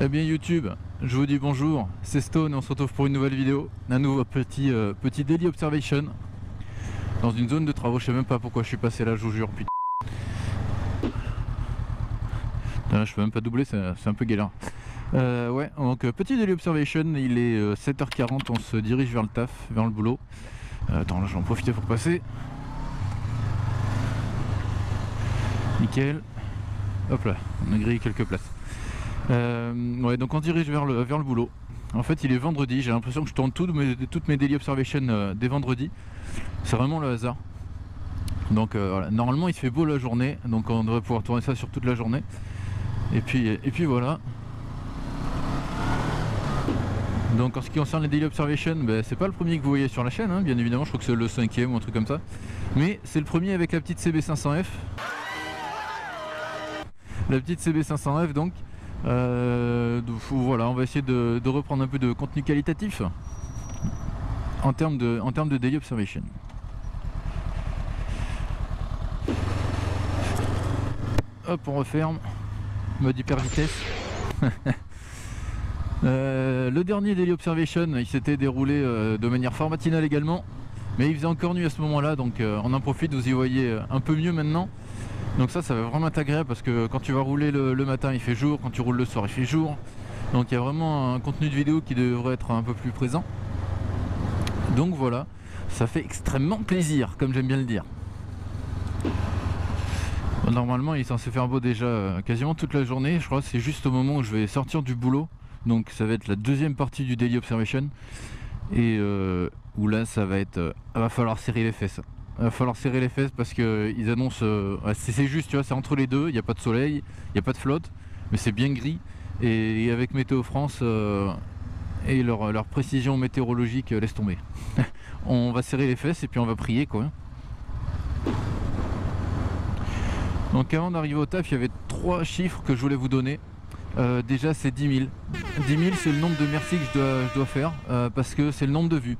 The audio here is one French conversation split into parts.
Eh bien YouTube, je vous dis bonjour, c'est Stone et on se retrouve pour une nouvelle vidéo, un nouveau petit daily observation dans une zone de travaux. Je sais même pas pourquoi je suis passé là, je vous jure, putain. Là, je peux même pas doubler, c'est un peu galère. Ouais, donc petit daily observation, il est 7h40, on se dirige vers le taf, vers le boulot. Attends, là je vais en profiter pour passer. Nickel. Hop là, on a grillé quelques places. Ouais, donc on dirige vers le boulot. En fait il est vendredi, j'ai l'impression que je tourne toutes mes daily observations des vendredis. C'est vraiment le hasard. Donc voilà, normalement il se fait beau la journée, donc on devrait pouvoir tourner ça sur toute la journée. Et puis voilà. Donc en ce qui concerne les daily observations, ben, c'est pas le premier que vous voyez sur la chaîne, hein, bien évidemment, je crois que c'est le 5e ou un truc comme ça. Mais c'est le premier avec la petite CB500F. La petite CB500F donc. Voilà, on va essayer de reprendre un peu de contenu qualitatif en termes de daily observation. Hop, on referme, mode hyper vitesse. Le dernier daily observation, il s'était déroulé de manière fort matinale également, mais il faisait encore nuit à ce moment là, donc on en profite, vous y voyez un peu mieux maintenant. Donc ça va vraiment être agréable parce que quand tu vas rouler le matin il fait jour, quand tu roules le soir il fait jour. Donc il y a vraiment un contenu de vidéo qui devrait être un peu plus présent. Donc voilà, ça fait extrêmement plaisir comme j'aime bien le dire. Bon, normalement il est censé faire beau déjà quasiment toute la journée, je crois que c'est juste au moment où je vais sortir du boulot. Donc ça va être la deuxième partie du Daily Observation. Et où là ça va être... va falloir serrer les fesses. Il va falloir serrer les fesses parce qu'ils annoncent, c'est juste, tu vois, c'est entre les deux, il n'y a pas de soleil, il n'y a pas de flotte, mais c'est bien gris. Et avec Météo France et leur précision météorologique, laisse tomber. On va serrer les fesses et puis on va prier, quoi. Donc avant d'arriver au taf, il y avait trois chiffres que je voulais vous donner. Déjà c'est 10 000. 10 000 c'est le nombre de merci que je dois faire parce que c'est le nombre de vues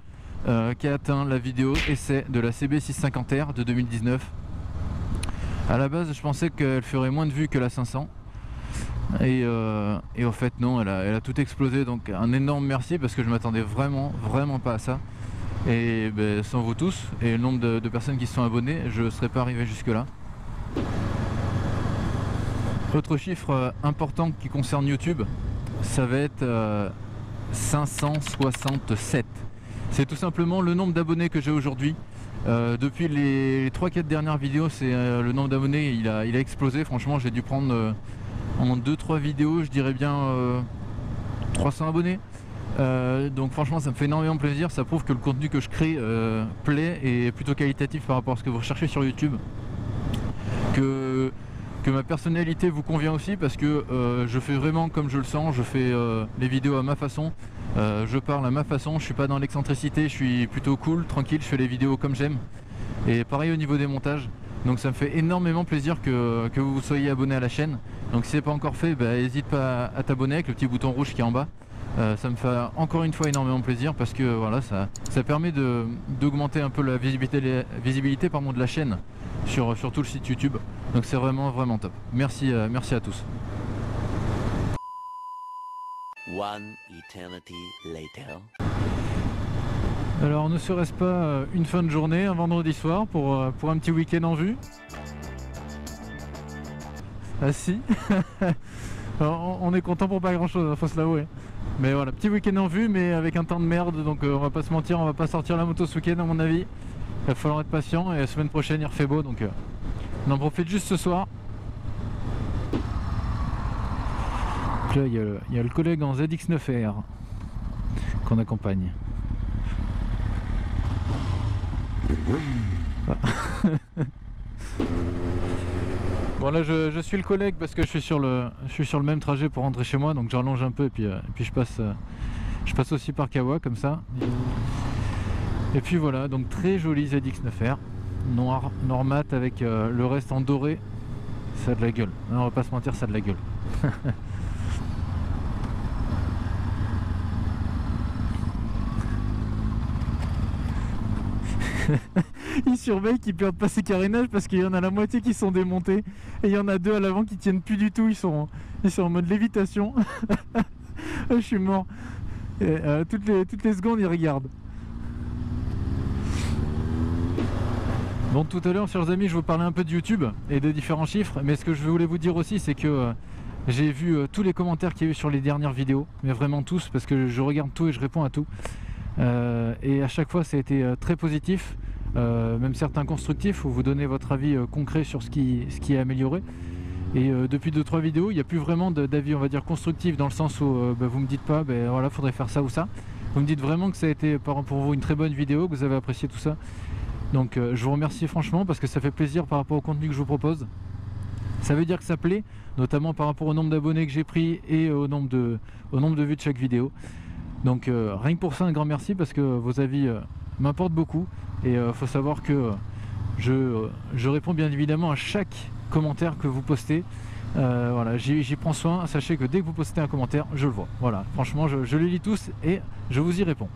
qui a atteint la vidéo essai de la CB650R de 2019. A la base je pensais qu'elle ferait moins de vues que la 500 et au fait non, elle a tout explosé, donc un énorme merci parce que je m'attendais vraiment pas à ça. Et ben, sans vous tous et le nombre de personnes qui se sont abonnées, je ne serais pas arrivé jusque là. Autre chiffre important qui concerne YouTube, ça va être 567. C'est tout simplement le nombre d'abonnés que j'ai aujourd'hui. Depuis les 3-4 dernières vidéos, c'est le nombre d'abonnés, il a explosé. Franchement, j'ai dû prendre en 2-3 vidéos, je dirais bien 300 abonnés. Donc franchement, ça me fait énormément plaisir. Ça prouve que le contenu que je crée plaît et est plutôt qualitatif par rapport à ce que vous recherchez sur YouTube. Que ma personnalité vous convient aussi parce que je fais vraiment comme je le sens, je fais les vidéos à ma façon. Je parle à ma façon, je suis pas dans l'excentricité, je suis plutôt cool, tranquille, je fais les vidéos comme j'aime. Et pareil au niveau des montages. Donc ça me fait énormément plaisir que vous soyez abonné à la chaîne. Donc si c'est pas encore fait, bah, n'hésite pas à t'abonner avec le petit bouton rouge qui est en bas. Ça me fait encore une fois énormément plaisir parce que voilà, ça permet d'augmenter un peu la visibilité pardon, de la chaîne sur tout le site YouTube. Donc c'est vraiment top. Merci à tous. One eternity later. Alors ne serait-ce pas une fin de journée, un vendredi soir pour un petit week-end en vue? Ah si. Alors, on est content pour pas grand chose, faut se l'avouer. Mais voilà, petit week-end en vue mais avec un temps de merde, donc on va pas se mentir, on va pas sortir la moto ce week-end à mon avis. Il va falloir être patient et la semaine prochaine il refait beau, donc on en profite juste ce soir. Là, il y a le collègue en ZX9 R qu'on accompagne. Bon là je suis le collègue parce que je suis sur le même trajet pour rentrer chez moi, donc j'allonge un peu et puis je passe aussi par Kawa comme ça. Et puis voilà, donc très joli ZX9R noir mat avec le reste en doré. Ça a de la gueule, on va pas se mentir, ça a de la gueule. Ils surveillent qu'ils perdent pas ces carénages parce qu'il y en a la moitié qui sont démontés et il y en a deux à l'avant qui tiennent plus du tout, ils sont en mode lévitation. Je suis mort. Et, toutes les secondes, il regarde. Bon, tout à l'heure, chers amis, je vous parlais un peu de YouTube et des différents chiffres. Mais ce que je voulais vous dire aussi, c'est que j'ai vu tous les commentaires qu'il y a eu sur les dernières vidéos. Mais vraiment tous, parce que je regarde tout et je réponds à tout. Et à chaque fois, ça a été très positif. Même certains constructifs où vous donnez votre avis concret sur ce qui est amélioré. Et depuis 2-3 vidéos, il n'y a plus vraiment d'avis, on va dire, constructif, dans le sens où vous me dites pas, voilà, faudrait faire ça ou ça. Vous me dites vraiment que ça a été pour vous une très bonne vidéo, que vous avez apprécié tout ça. Donc je vous remercie franchement, parce que ça fait plaisir par rapport au contenu que je vous propose. Ça veut dire que ça plaît, notamment par rapport au nombre d'abonnés que j'ai pris et au nombre de vues de chaque vidéo. Donc rien que pour ça, un grand merci, parce que vos avis m'importent beaucoup. Et faut savoir que je réponds bien évidemment à chaque commentaire que vous postez. Voilà, j'y prends soin. Sachez que dès que vous postez un commentaire, je le vois. Voilà, franchement, je les lis tous et je vous y réponds.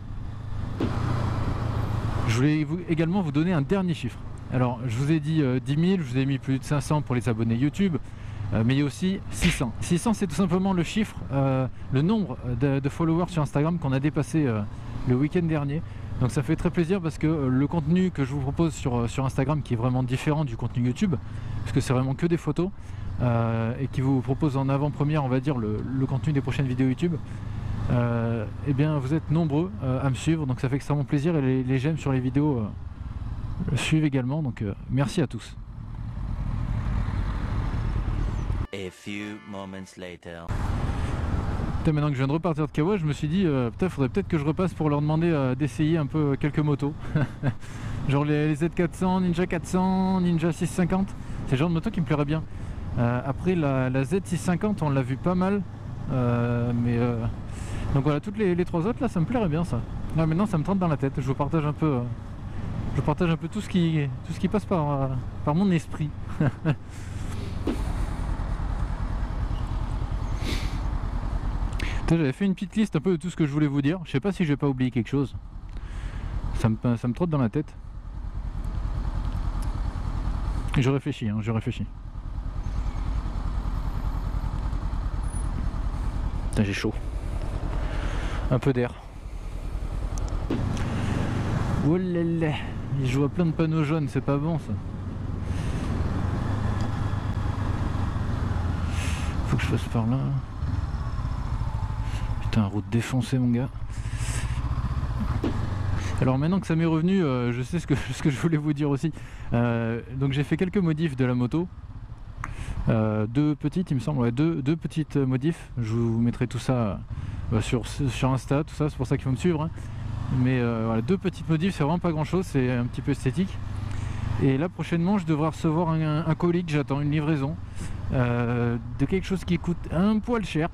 Je voulais également vous donner un dernier chiffre. Alors, je vous ai dit 10 000, je vous ai mis plus de 500 pour les abonnés YouTube, mais il y a aussi 600. 600, c'est tout simplement le chiffre, le nombre de followers sur Instagram qu'on a dépassé le week-end dernier. Donc ça fait très plaisir, parce que le contenu que je vous propose sur Instagram, qui est vraiment différent du contenu YouTube, puisque c'est vraiment que des photos, et qui vous propose en avant-première, on va dire, le contenu des prochaines vidéos YouTube, et bien vous êtes nombreux à me suivre, donc ça fait extrêmement plaisir, et les j'aime sur les vidéos le suivent également, donc merci à tous. A few moments later. Maintenant que je viens de repartir de Kawa, je me suis dit putain, faudrait peut-être que je repasse pour leur demander d'essayer un peu quelques motos. Genre les Z400, Ninja 400, Ninja 650, c'est le genre de moto qui me plairait bien. Après la Z650, on l'a vu pas mal, donc voilà, toutes les trois autres là, ça me plairait bien ça. Là, maintenant ça me trotte dans la tête, je vous partage un peu tout ce qui passe par mon esprit. J'avais fait une petite liste un peu de tout ce que je voulais vous dire. Je sais pas si je vais pas oublier quelque chose. Ça me trotte dans la tête. Je réfléchis, hein, je réfléchis. Putain, j'ai chaud. Un peu d'air. Oh là là, je vois plein de panneaux jaunes, c'est pas bon ça. Faut que je passe par là. Putain, route défoncée mon gars. Alors maintenant que ça m'est revenu, je sais ce que je voulais vous dire aussi. Donc j'ai fait quelques modifs de la moto, deux petites il me semble, ouais, deux petites modifs. Je vous mettrai tout ça sur Insta, tout ça, c'est pour ça qu'il faut me suivre, hein. Mais voilà, deux petites modifs, c'est vraiment pas grand chose, c'est un petit peu esthétique. Et là prochainement je devrais recevoir un colis que j'attends, une livraison de quelque chose qui coûte un poil cher,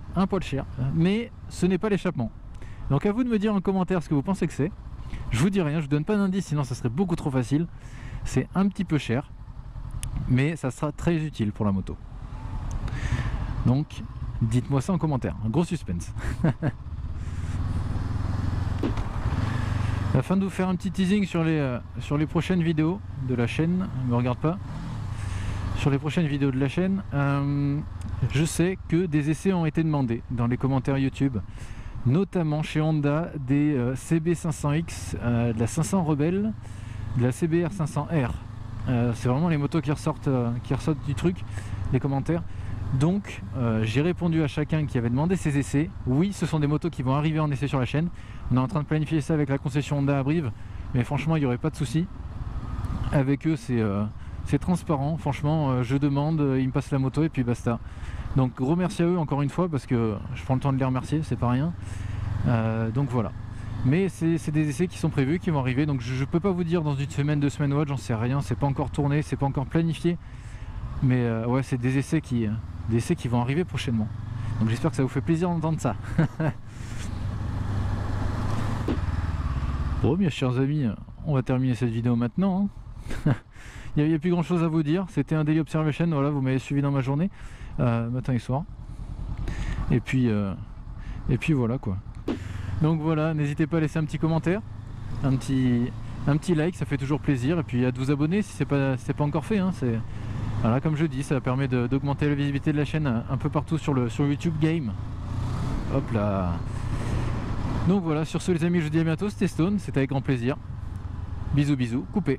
mais ce n'est pas l'échappement. Donc à vous de me dire en commentaire ce que vous pensez que c'est. Je vous dis rien, je vous donne pas d'indice, sinon ça serait beaucoup trop facile. C'est un petit peu cher, mais ça sera très utile pour la moto. Donc dites-moi ça en commentaire, un gros suspense. Afin de vous faire un petit teasing sur les prochaines vidéos de la chaîne, ne me regarde pas, sur les prochaines vidéos de la chaîne, je sais que des essais ont été demandés dans les commentaires YouTube, notamment chez Honda, des CB500X, de la 500 Rebelle, de la CBR 500 R. C'est vraiment les motos qui ressortent du truc, les commentaires. Donc j'ai répondu à chacun qui avait demandé ses essais. Oui, ce sont des motos qui vont arriver en essai sur la chaîne. On est en train de planifier ça avec la concession Honda à Brive, mais franchement il n'y aurait pas de souci. Avec eux c'est transparent, franchement je demande, ils me passent la moto et puis basta. Donc gros merci à eux encore une fois, parce que je prends le temps de les remercier, c'est pas rien. Donc voilà. Mais c'est des essais qui sont prévus, qui vont arriver, donc je peux pas vous dire dans une semaine, 2 semaines ou autre, j'en sais rien, c'est pas encore tourné, c'est pas encore planifié. Mais ouais, c'est des essais qui vont arriver prochainement. Donc j'espère que ça vous fait plaisir d'entendre ça. Bon, bien chers amis, on va terminer cette vidéo maintenant, hein. Il n'y a plus grand chose à vous dire. C'était un daily observation, voilà, vous m'avez suivi dans ma journée, matin et soir. Et puis voilà quoi. Donc voilà, n'hésitez pas à laisser un petit commentaire, un petit like, ça fait toujours plaisir. Et puis à vous abonner si c'est pas encore fait, hein, c'est... Voilà, comme je dis, ça permet d'augmenter la visibilité de la chaîne un peu partout sur YouTube Game. Hop là. Donc voilà, sur ce les amis, je vous dis à bientôt, c'était Stone, c'était avec grand plaisir. Bisous, bisous, coupez.